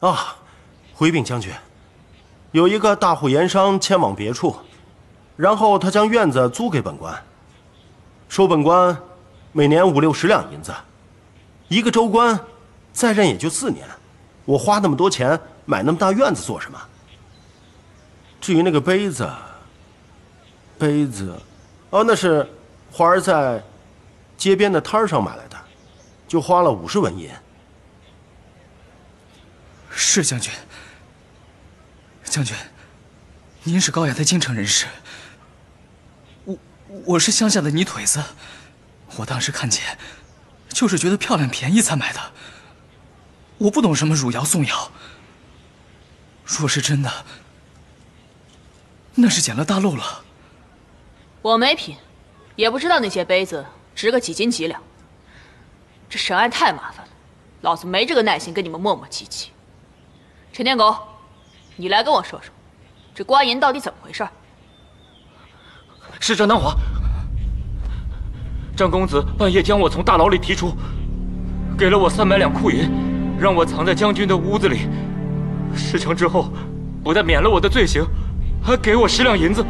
啊，回禀将军，有一个大户盐商迁往别处，然后他将院子租给本官，收本官每年50-60两银子，一个州官再任也就4年。我花那么多钱买那么大院子做什么？至于那个杯子，哦，那是花儿在街边的摊上买来的，就花了50文银。 是将军。将军，您是高雅在京城人士，我是乡下的泥腿子，我当时看见，就是觉得漂亮便宜才买的。我不懂什么汝窑宋窑，若是真的，那是捡了大漏了。我没品，也不知道那些杯子值个几斤几两。这审案太麻烦了，老子没这个耐心跟你们磨磨唧唧。 陈天狗，你来跟我说说，这刮银到底怎么回事？是郑南华，郑公子半夜将我从大牢里提出，给了我300两库银，让我藏在将军的屋子里。事成之后，不但免了我的罪行，还给我10两银子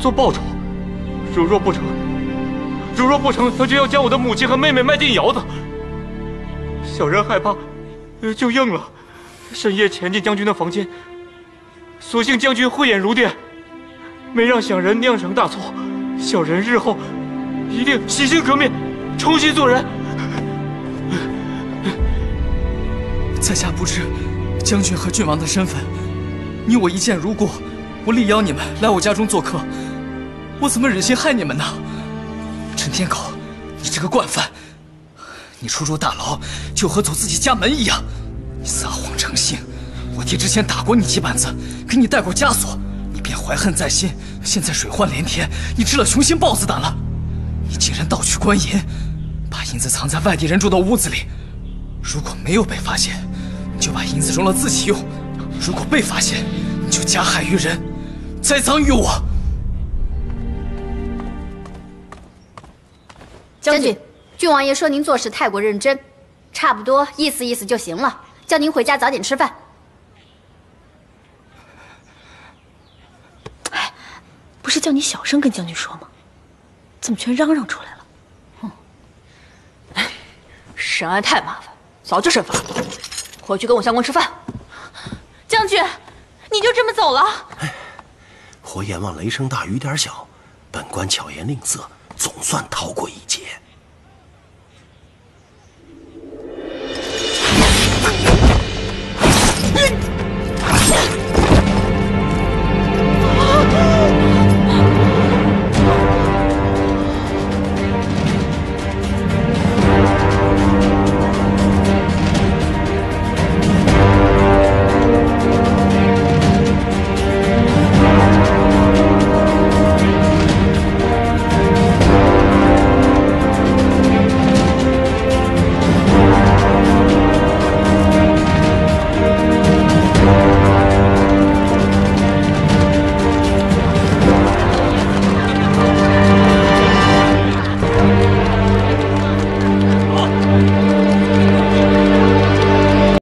做报酬。如若不成，他就要将我的母亲和妹妹卖进窑子。小人害怕，就应了。 深夜潜进将军的房间，所幸将军慧眼如电，没让小人酿成大错。小人日后一定洗心革面，重新做人。在下不知将军和郡王的身份，你我一见如故，我力邀你们来我家中做客，我怎么忍心害你们呢？陈天狗，你这个惯犯，你初出大牢就和走自己家门一样。 你撒谎成性，我爹之前打过你几板子，给你带过枷锁，你便怀恨在心。现在水患连天，你吃了雄心豹子胆了。你竟然盗取官银，把银子藏在外地人住的屋子里。如果没有被发现，你就把银子容了自己用；如果被发现，你就加害于人，栽赃于我。将军，郡王爷说您做事太过认真，差不多意思意思就行了。 叫您回家早点吃饭。哎，不是叫你小声跟将军说吗？怎么全嚷嚷出来了？哼！哎，审案太麻烦，早就审烦了。回去跟我相公吃饭。将军，你就这么走了？哎，活阎王雷声大雨点小，本官巧言令色，总算逃过一劫。